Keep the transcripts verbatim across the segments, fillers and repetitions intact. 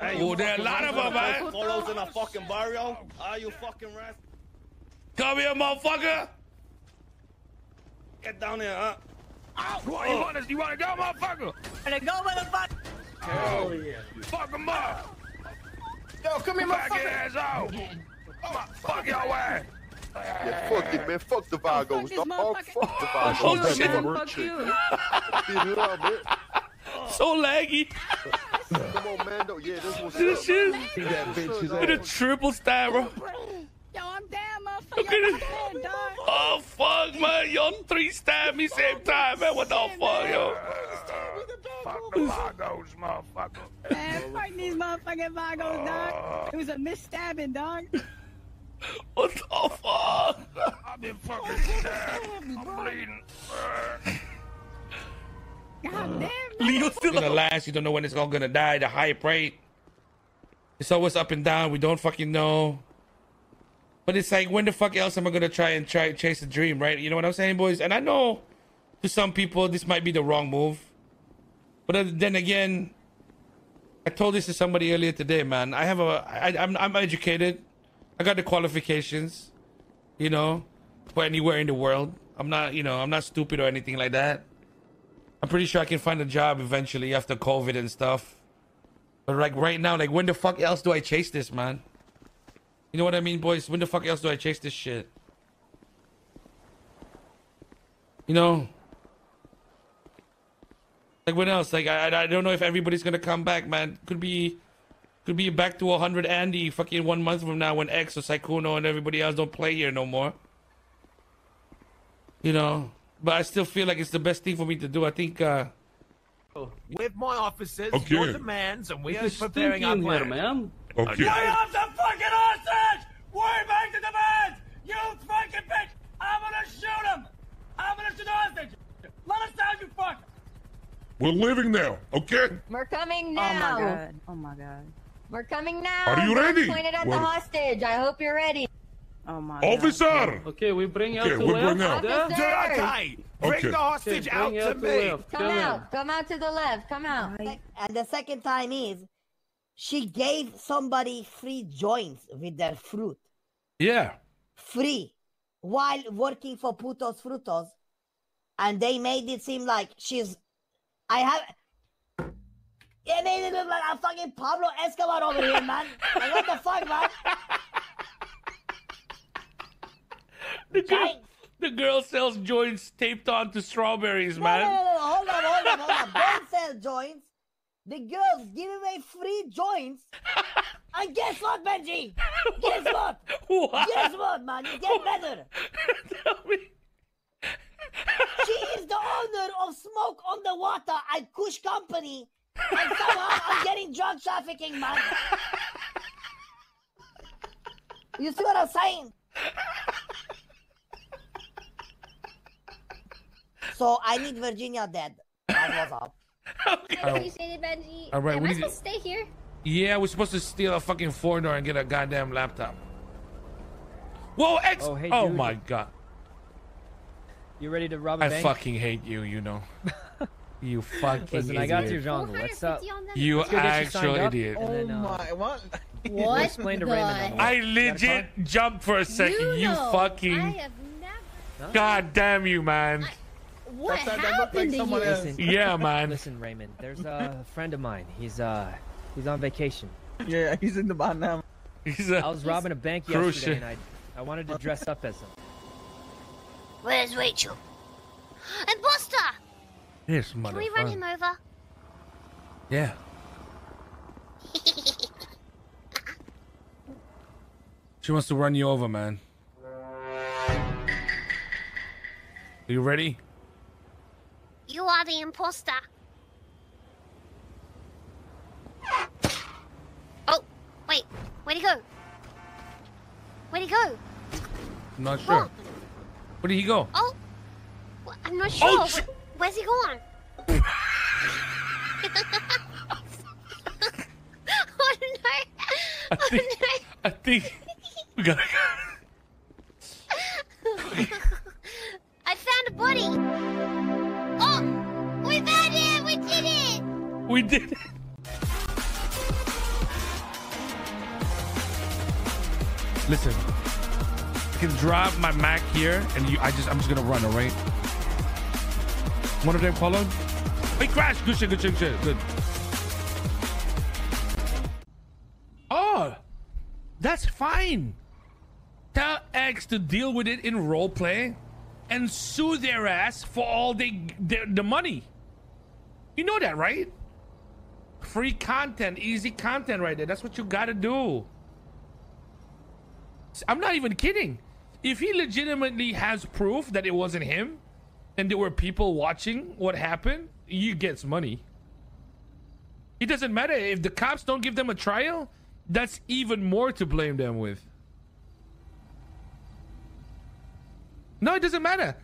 Hey, oh, there are a lot of them, man. Follows in a fucking barrio. Are you fucking right? Come here, motherfucker. Get down here, huh? Ow. Oh. You want to, you want to go, motherfucker? And go, motherfucker. Oh, yeah. Fuck him up. Yo, come here, motherfucker. Fuck your ass out. Oh, fuck your ass. Yeah, fuck it, man. Fuck the Vagos. Oh, fuck, oh, fuck the Vagos. Oh, shit. Fuck you. So laggy. Come on, man. Though. Yeah, this one's this shit. Look at that bitch. Triple stab, bro. Yo, I'm down, motherfucker. Oh, fuck, man. Yo, I'm three stab me same time, man. What the fuck, yo? Fuck the Vagos, motherfucker. Man, fuck these motherfucking Vagos, dog. It was a misstabbing, dog. What the fuck? I've been fucking stabbed. I'm bleeding. God damn. Leo's still gonna last. You don't know when it's all gonna die. The hype, right? It's always up and down. We don't fucking know. But it's like, when the fuck else am I gonna try and try chase a dream, right? You know what I'm saying, boys? And I know to some people this might be the wrong move. But then again, I told this to somebody earlier today, man. I have a, I, I'm, I'm educated. I got the qualifications, you know, for anywhere in the world. I'm not, you know, I'm not stupid or anything like that. I'm pretty sure I can find a job eventually after COVID and stuff. But like right now, like when the fuck else do I chase this, man? You know what I mean, boys? When the fuck else do I chase this shit? You know? Like when else? Like I, I don't know if everybody's gonna come back, man. Could be... Could be back to one hundred Andy fucking one month from now when X or Saikuno and everybody else don't play here no more. You know, but I still feel like it's the best thing for me to do. I think, uh... With my officers, okay. Your demands, and we are preparing our plan. Man. Okay. Okay. Lay off the fucking hostage! We're back to demands! You fucking bitch! I'm gonna shoot him! I'm gonna shoot the hostage! Let us down, you fuck! We're leaving now, okay? We're coming now! Oh my god, oh my god. We're coming now. Are you ready? Pointed at well, the hostage. I hope you're ready. Oh my officer. God. Okay, we bring you okay, out to we bring left. Out. Okay. Bring the hostage okay, bring out, out to me. Come, come out. Out. Come out to the left. Come out. Right. And the second time is, she gave somebody free joints with their fruit. Yeah. Free. While working for Putos Frutos. And they made it seem like she's... I have... It made it look like a fucking Pablo Escobar over here, man. Like, what the fuck, man? The girl, the girl sells joints taped onto strawberries, no, man. No, no, no, hold on, hold on, hold on. Don't sell joints. The girls give away free joints. And guess what, Benji? Guess what? What? Guess what, man? You get better. Tell me. She is the owner of Smoke on the Water at Kush Company. And somehow I'm getting drug trafficking, man. You see what I'm saying? So I need Virginia dead. That was up. Okay. I appreciate it, Benji. All right, am we I need supposed to stay here? Yeah, we're supposed to steal a fucking four door and get a goddamn laptop. Whoa, X! Oh, hey, oh my god. You ready to rob a I bank? Fucking hate you, you know. You fucking Listen, idiot. I got your jungle. What's up? You actual you idiot. Oh then, uh, my, what? What explain to Raymond. I legit jumped for a second. You, you know, fucking... I have never... God damn you, man. I... What That's, happened that, that like to you? Listen, yeah, man. Listen, Raymond, there's a friend of mine. He's, uh, he's on vacation. Yeah, he's in the bottom now. He's a... I was robbing a bank yesterday, and I, I wanted to dress up as him. Where's Rachel? And Buster! Yes, motherfucker. Can we run him over? Yeah. She wants to run you over, man. Are you ready? You are the imposter. Oh, wait. Where'd he go? Where'd he go? I'm not sure. What? Where did he go? Oh, well, I'm not sure. Oh, where's he going? Oh no! I think, oh no! I think we gotta go. I found a body. Oh, we found him! We did it! We did it! Listen, I can drop my Mac here, and you, I just, I'm just gonna run, all right? One of them followed. Wait, crash. Good shit, good shit, good shit, good. Oh, that's fine. Tell X to deal with it in roleplay and sue their ass for all they, their, the money. You know that, right? Free content, easy content right there. That's what you gotta do. I'm not even kidding. If he legitimately has proof that it wasn't him and there were people watching what happened, he gets money. It doesn't matter. If the cops don't give them a trial, that's even more to blame them with. No, it doesn't matter.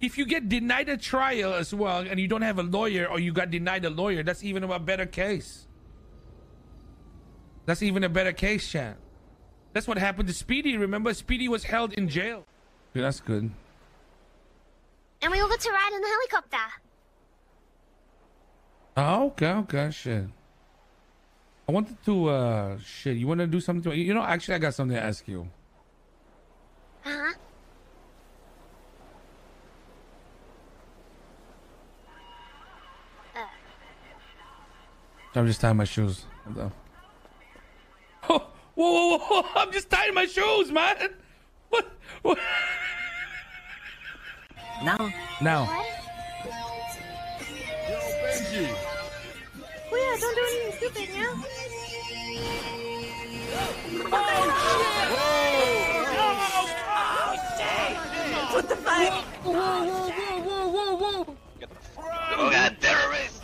If you get denied a trial as well and you don't have a lawyer, or you got denied a lawyer, that's even a better case. That's even a better case, chat. That's what happened to Speedy. Remember, Speedy was held in jail. Dude, that's good. And we all got to ride in the helicopter. Oh, okay, okay, shit. I wanted to, uh, shit, you want to do something? You know, actually, I got something to ask you. Uh-huh. I'm just tying my shoes. Whoa, whoa, whoa, whoa. I'm just tying my shoes, man. What? What? Now. Now. Yo, Benji. Oh, yeah, don't do anything stupid, yeah? Oh, shit. Whoa. Oh, what the fuck? Whoa, whoa, whoa, whoa, whoa, whoa. Get the front. We got terrorists.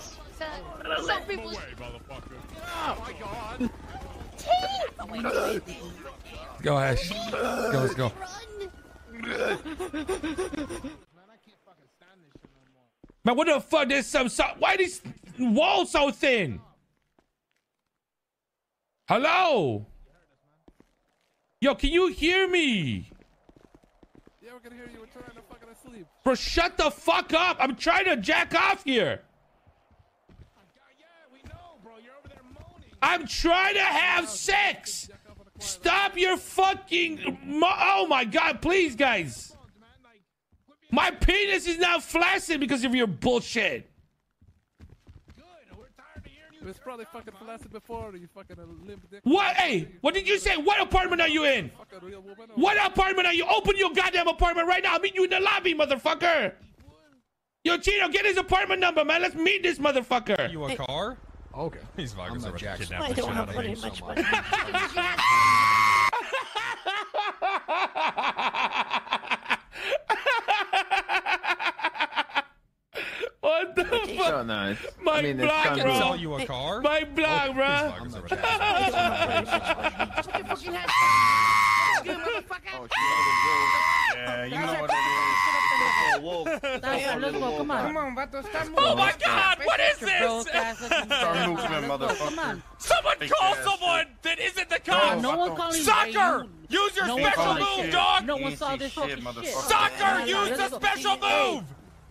Stop, people. Away, motherfucker. Oh my god. Let's go, Ash. Go, let's go. Man, what the fuck? There's some. So why this wall so thin? Hello? Yo, can you hear me? Yeah, we can hear you. We're trying to fucking sleep. Bro, shut the fuck up. I'm trying to jack off here. I'm trying to have sex. Stop your fucking... Oh my god, please, guys. My penis is now flaccid because of your bullshit. It was probably fucking flaccid before, you fucking limp dick. What? Hey, what did you say? What apartment are you in? What apartment are you? Open your goddamn apartment right now. I'll meet you in the lobby, motherfucker. Yo, Chino, get his apartment number, man. Let's meet this motherfucker. You a car? Okay. He's fucking so jacked. I don't have very much money. What the fuck? So nice. My I mean, block, bro. Sell you a car? My block, oh, bro. He's fucking so jacked. Yeah, you know what it is. Wolf. Come on, oh my god, what is this? Someone call someone that isn't the cops! Soccer! Use your special move, dog! No one saw this fucking shit. Soccer, use the special move!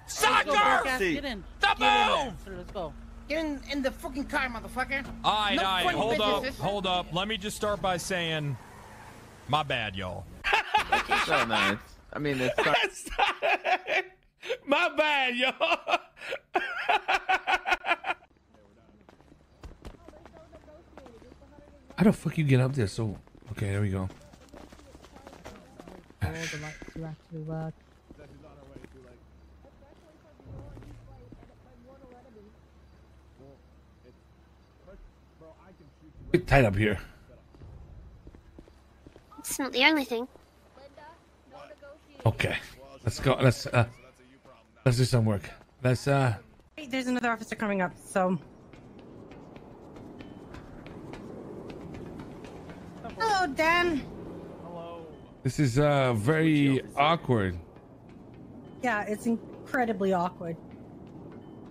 Soccer! The move! Let's go. Get in, in the fucking car, motherfucker. Alright, alright, hold up, hold up. Let me just start by saying... my bad, y'all. That's so nice. I mean, it's not... my bad, y'all. How the fuck you get up there? So okay, there we go. All the lights do actually work. Get tight up here. It's not the only thing. Okay, let's go. Let's uh, let's do some work. Let's uh. There's another officer coming up, so. Hello, Dan. Hello. This is uh very awkward. Yeah, it's incredibly awkward.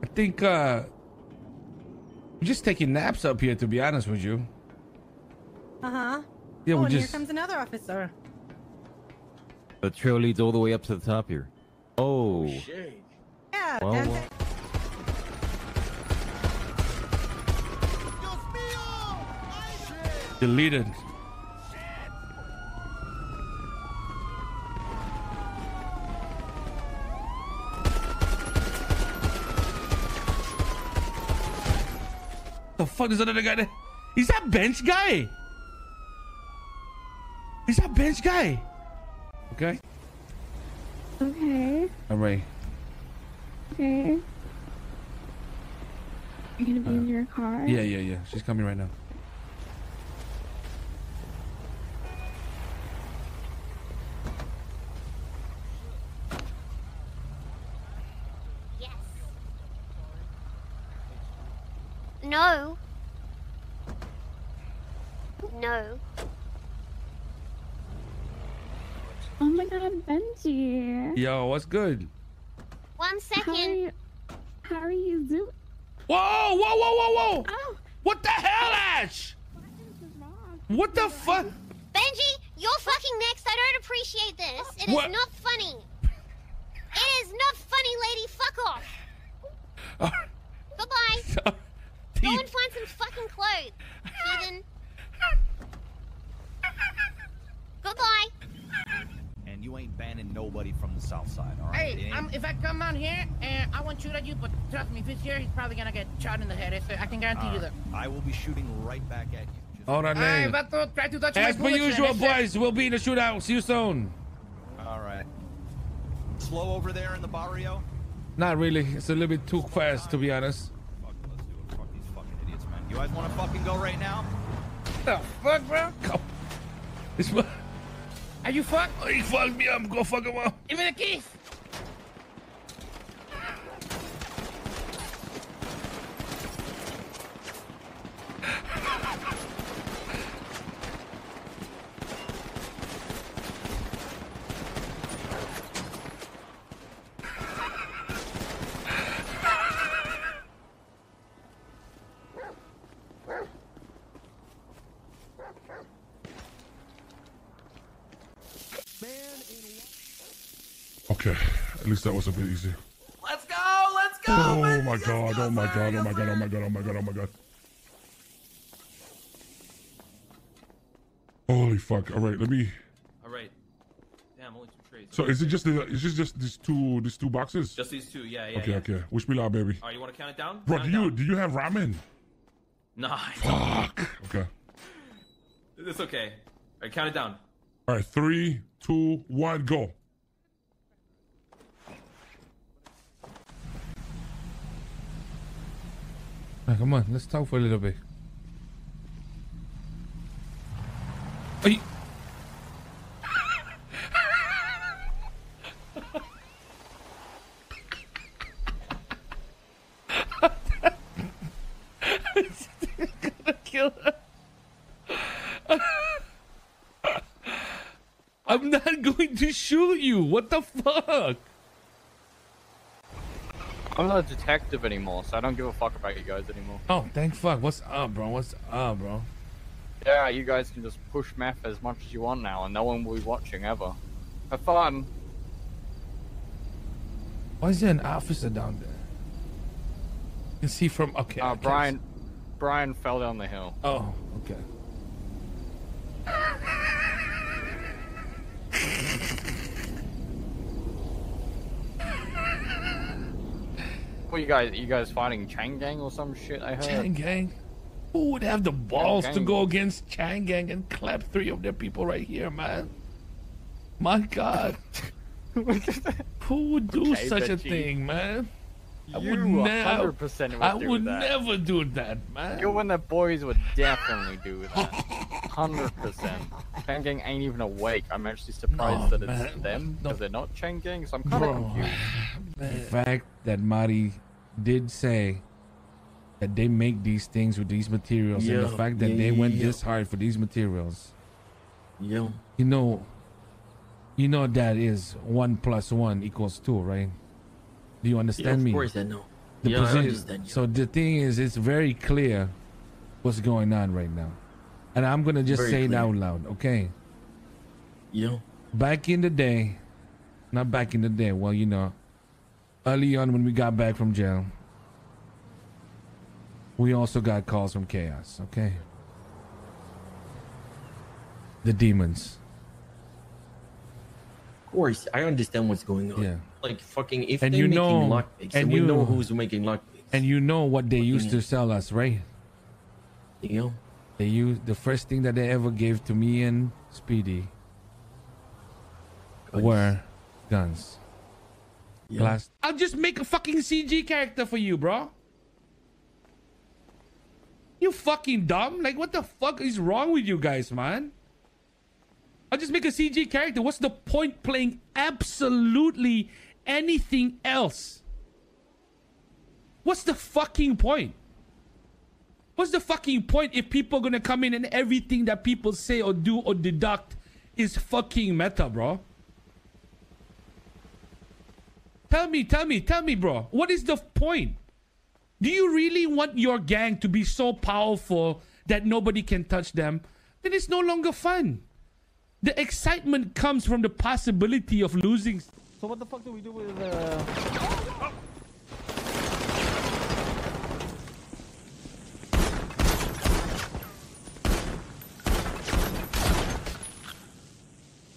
I think uh, we're just taking naps up here, to be honest with you. Uh huh. Yeah, oh, and just... here comes another officer. The trail leads all the way up to the top here. Oh. Shit. Yeah. Wow, that's wow. It. Deleted. Shit. the fuck? There's another guy there. He's that bench guy. He's that bench guy. Okay. Okay. I'm ready. Okay. You're gonna be uh, in your car? Yeah, yeah, yeah. She's coming right now. Yes. No. No. Oh my god, Benji. Yo, what's good? One second. How are you, how are you doing? Whoa, whoa, whoa, whoa, whoa! Oh. What the hell, Ash? What the fuck? Benji, you're fucking next. I don't appreciate this. It is what? Not funny. It is not funny, lady. Fuck off. Uh, Goodbye. Uh, Go and find some fucking clothes, heathen. Goodbye. And you ain't banning nobody from the south side, all right? Hey, um, if I come out here and I won't shoot at you, but trust me, if he's here, he's probably gonna get shot in the head. So I can guarantee uh, you that. I will be shooting right back at you. Just all right, man. As per usual, boys, we'll be in the shootout. See you soon. All right. Slow over there in the barrio? Not really. It's a little bit too fast, to be honest. Fuck, let's do it. Fuck these fucking idiots, man. You guys want to fucking go right now? The fuck, bro? Come. This one. Are you fucked? Oh, he fucked me up. Go fuck him up. Give me the keys. Okay, at least that was a bit easy. Let's go, let's go! Oh my god, oh my god, oh my god, oh my god, oh my god, oh my god. Holy fuck, alright, let me... Alright. Damn, only two trays. So is it just the, is it just these two, these two boxes? Just these two, yeah, yeah, Okay, yeah. okay. Wish me luck, baby. Alright, you wanna count it down? Bro, count do you, down. do you have ramen? Nah, I Fuck! Okay. It's okay. Alright, count it down. Alright, three, two, one, go. Come on, let's talk for a little bit. Hey. I'm gonna kill her. I'm not going to shoot you. What the fuck? I'm not a detective anymore, so I don't give a fuck about you guys anymore. Oh, thank fuck. What's up, bro? What's up, bro? Yeah, you guys can just push meth as much as you want now, and no one will be watching ever. Have fun. Why is there an officer down there? You can see from... Okay. Uh, Brian... Brian fell down the hill. Oh, okay. What you guys, you guys fighting Chang Gang or some shit? I heard. Chang Gang? Who would have the balls to go against Chang Gang and clap three of their people right here, man? My God. Who would do okay, such Benji. a thing, man? I you would never. I do would that. never do that, man. You and the boys would definitely do that. one hundred percent. Chang Gang ain't even awake. I'm actually surprised no, that man. it's them because no. they're not Chang Gang. So I'm kind of confused. Man. The fact that Marty did say that they make these things with these materials, yeah. and the fact that yeah, they yeah, went yeah. this hard for these materials, yeah, you know, you know that is one plus one equals two, right? Do you understand yeah, me? Of course I know. The yeah, I understand you. So the thing is, it's very clear what's going on right now, and I'm gonna just very say clear. it out loud, okay? Yeah. Back in the day, not back in the day. Well, you know. Early on when we got back from jail, we also got calls from Chaos, okay? The demons. Of course, I understand what's going on. Yeah. Like fucking if and they're you making know, lockpicks, and, and you, we know who's making lockpicks. And you know what they used to sell us, right? Damn. They used the first thing that they ever gave to me and Speedy guns. were guns. Yeah. Last. I'll just make a fucking C G character for you, bro. You fucking dumb. Like, what the fuck is wrong with you guys, man? I'll just make a C G character. What's the point playing absolutely anything else? What's the fucking point? What's the fucking point if people are gonna come in and everything that people say or do or deduct is fucking meta, bro? Tell me, tell me, tell me, bro. What is the point? Do you really want your gang to be so powerful that nobody can touch them? Then it's no longer fun. The excitement comes from the possibility of losing. So what the fuck do we do with... Uh...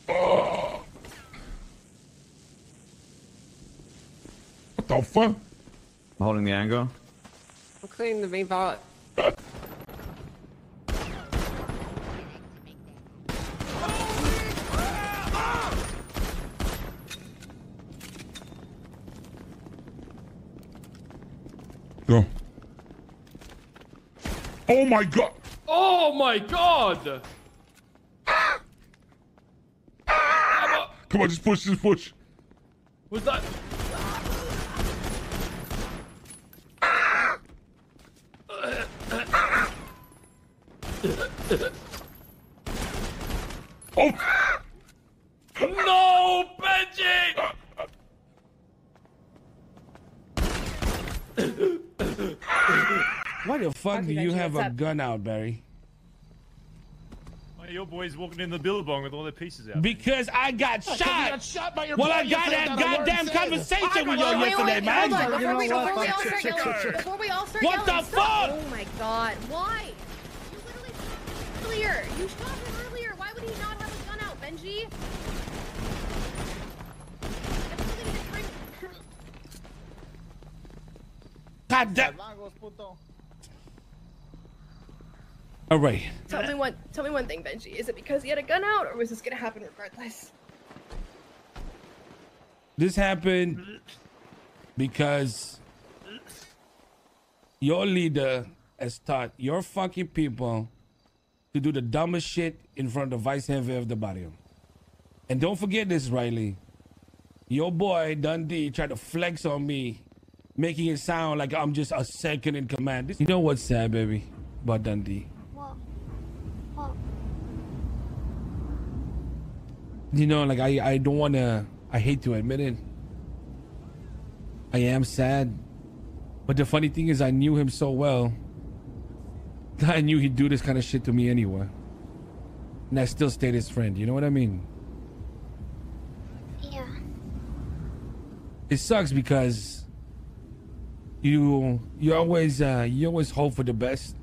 Oh. Oh. What the fuck? I'm holding the angle. I'm cleaning the main pallet. Uh. Go. Oh my god. Oh my god. Ah. Ah. Come on, just push, just push. What's that? Oh! No, Benji! Why the fuck do you have a gun out, Barry? Why are your boys walking in the billabong with all their pieces out? Because I got shot! Well, I got that goddamn conversation with y'all yesterday, man! Before we all start yelling, what the fuck? Oh my god, why? Earlier. You shot him earlier. Why would he not have his gun out, Benji? God damn. All right. Tell me one. Tell me one thing, Benji. Is it because he had a gun out, or was this gonna happen regardless? This happened because your leader has taught your fucking people to do the dumbest shit in front of the vice heavy of the barrio. And don't forget this, Riley. Your boy, Dundee, tried to flex on me, making it sound like I'm just a second in command. This, you know what's sad, baby, about Dundee? What? What? You know, like, I, I don't want to... I hate to admit it. I am sad. But the funny thing is, I knew him so well. I knew he'd do this kind of shit to me anyway. And I still stayed his friend, you know what I mean? Yeah. It sucks because you you always uh, you always hope for the best.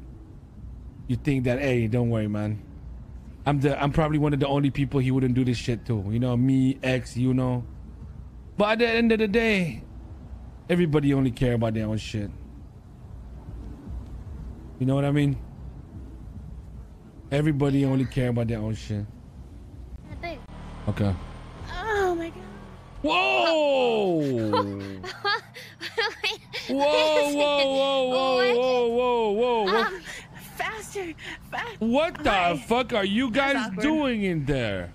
You think that, hey, don't worry, man. I'm the I'm probably one of the only people he wouldn't do this shit to. You know, me, ex, you know. But at the end of the day, everybody only cares about their own shit. You know what I mean? Everybody yeah. only care about their own shit. Okay. Oh my god. Whoa! whoa, whoa, whoa, whoa, whoa, whoa, whoa, whoa. Um, faster, faster. What the Hi. fuck are you guys doing in there?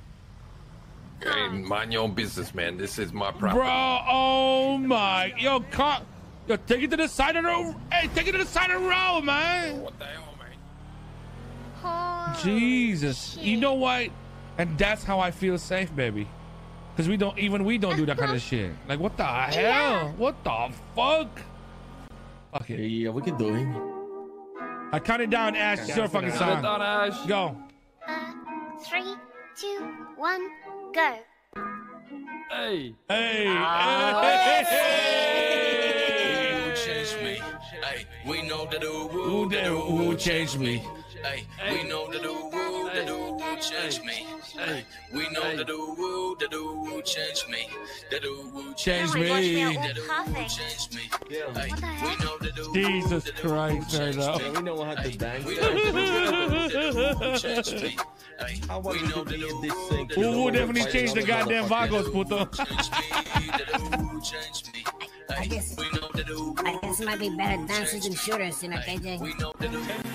Hey, mind your own business, man. This is my problem. Bro, oh my. Yo, cop. Yo, take it to the side of the road. Hey, take it to the side of the road, man. What the hell, man? Oh, Jesus. Shit. You know what? And that's how I feel safe, baby. Because we don't, even we don't do that kind of shit. Like, what the hell? Yeah. What the fuck? Fuck it. Yeah, we can do it. I count it down, Ash. It's your fucking song. Count it down, Ash. Go. Uh, three, two, one, go. Hey. Hey. Oh. Hey. Hey. Me. Ay, we know that the woo, the woo changed me. Ay, we know that the woo, the woo won't change me. Hey, we know that the woo, that the woo change me. That the woo change me. That the woo change me. Hey, we know that the woo, Jesus Christ, I know. We know how to dance. We know that the woo change me. Hey, we know that the woo change me. Woo definitely changed the goddamn vagos, puto. I guess, I guess it might be better dancers and shooters, you know, K J.